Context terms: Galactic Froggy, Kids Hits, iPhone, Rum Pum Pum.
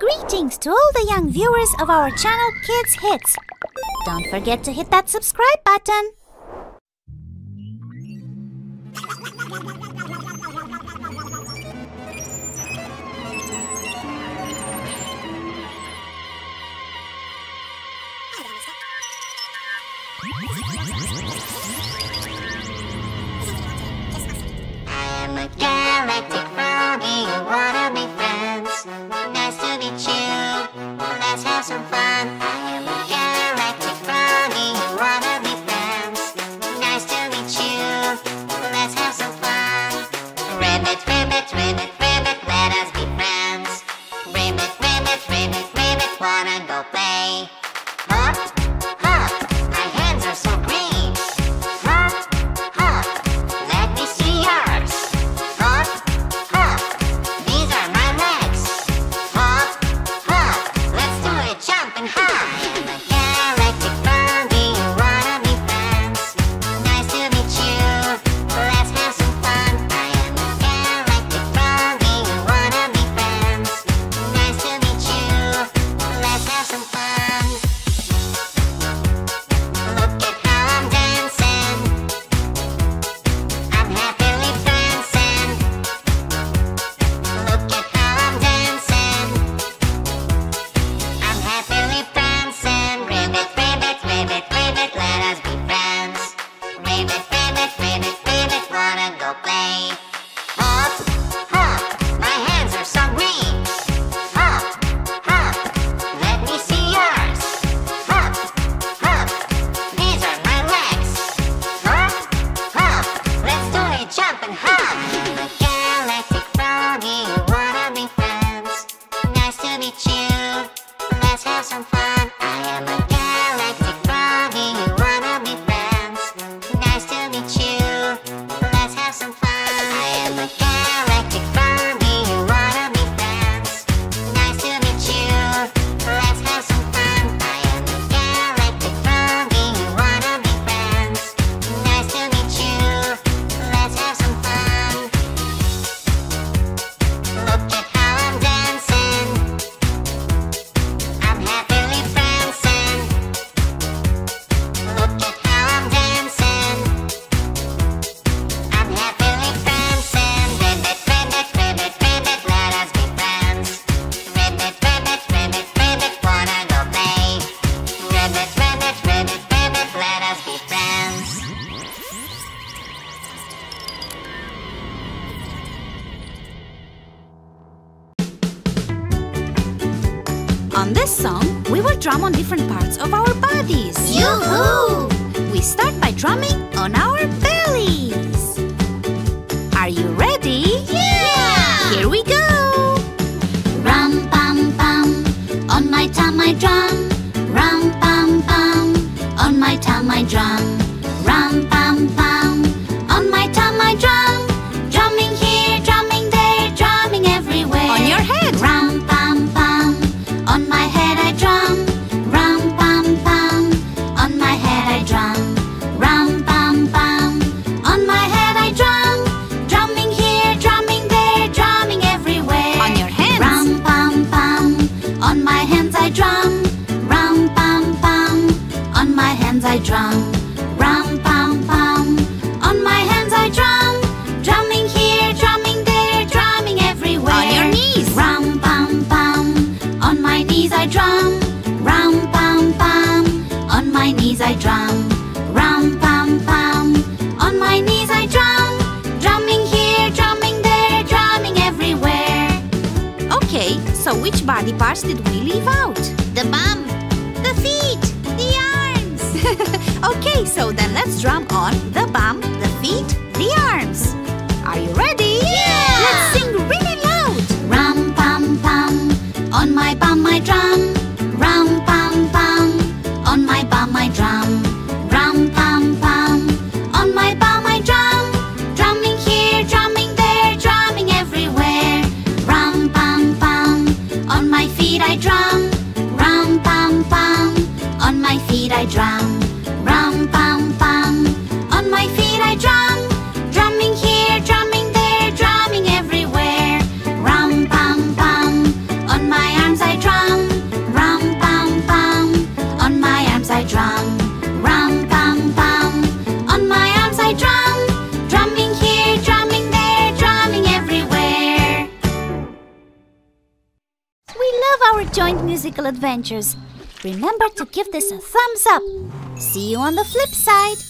Greetings to all the young viewers of our channel Kids Hits. Don't forget to hit that subscribe button. I am a galactic froggy, you wanna be friends? Nice to meet you, let's have some fun. I am a galactic froggy, you wanna be friends? Nice to meet you, let's have some fun. Ribbit, ribbit, ribbit, ribbit, let us be friends. Ribbit, ribbit, ribbit, ribbit, wanna go play. Hop, hop, my hands are so green. Hop, hop, let me see yours. Hop, hop, these are my legs. Hop, hop, let's do a jump and hop. I'm a galactic froggy, you wanna be friends? Nice to meet you, let's have some fun. I am a galactic froggy, you wanna be friends? Nice to meet you, let's have some fun. Look at how I'm dancing. I'm happily prancing. Look at how I'm dancing. I'm happily prancing. Ribbit, ribbit, ribbit, ribbit, let us be friends. Ribbit, ribbit, ribbit, ribbit, wanna go play. Hop, hop, my hands are so green. Hop, hop, let me see yours. Hop, hop, these are my legs. Hop, hop, let's do a jump and hop. I'm a galactic froggy, you wanna be friends? Nice to meet you, let's have some fun. I am a galactic froggy, you wanna be friends? Nice to meet you, let's have some fun. I am a galactic froggy, you wanna be friends? Nice to meet you, let's have some fun. I am a galactic froggy, you wanna be friends? Nice to meet you, let's have some fun. Look at how I'm dancing. I'm happily prancing. Look at how I'm dancing. I'm happily prancing. Ribbit, ribbit, ribbit, ribbit, let us be friends. Ribbit, ribbit, ribbit, ribbit, wanna go play. Ribbit, ribbit, ribbit, ribbit, let us be friends. On this song, we will drum on different parts of our bodies. Yoo-hoo! We start by drumming on our bellies. Are you ready? Yeah! Here we go! Rum pum pum, on my tum I drum. Rum pum pum, on my tum I drum. Rum pum pum, on my tum I drum. Drumming here, drumming there, drumming everywhere. On your head. Rum pum pum, on my head I drum. Rum pum pum, on my head I drum. Rum pum pum, on my head I drum. Drumming here, drumming there, drumming everywhere. On your hands. Rum pum pum, on my hands I drum. Rum pum pum, on my hands I drum. Rum pum pum, on my hands I drum. Drumming here, drumming there, drumming everywhere. On your knees. Rum pum pum, on my knees I drum. Rum pum pum, on my knees I drum. Rum pum pum, on my knees I drum. Drumming here, drumming there, drumming everywhere. Okay, so which body parts did we leave out? The bum, the feet, the arms. Okay, so then let's drum on the bum, the feet, the arms. Are you ready? Yeah! Let's sing really loud. Rum pum pum, on my bum I drum. Rum pum pum, on my bum I drum. Rum pum pum, on my bum I drum. Drumming here, drumming there, drumming everywhere. Rum pum pum, on my feet I drum. Rum pum pum, on my feet I drum. Rum pum pum, on my feet I drum. Drumming here, drumming there, drumming everywhere. Rum pum pum, on my arms I joined musical adventures. Remember to give this a thumbs up. See you on the flip side.